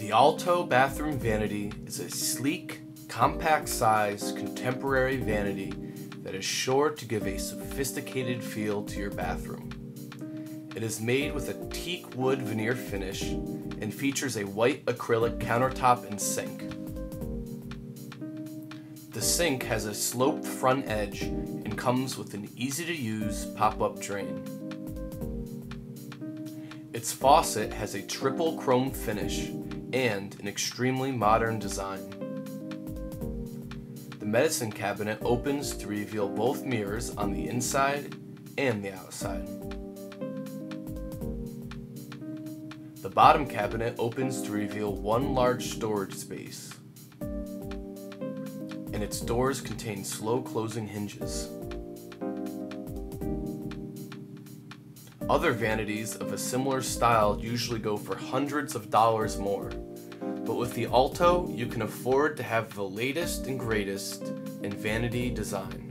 The Alto Bathroom Vanity is a sleek, compact-sized, contemporary vanity that is sure to give a sophisticated feel to your bathroom. It is made with a teak wood veneer finish and features a white acrylic countertop and sink. The sink has a sloped front edge and comes with an easy-to-use pop-up drain. Its faucet has a triple chrome finish and an extremely modern design. The medicine cabinet opens to reveal both mirrors on the inside and the outside. The bottom cabinet opens to reveal one large storage space, and its doors contain slow closing hinges. Other vanities of a similar style usually go for hundreds of dollars more, but with the Alto, you can afford to have the latest and greatest in vanity design.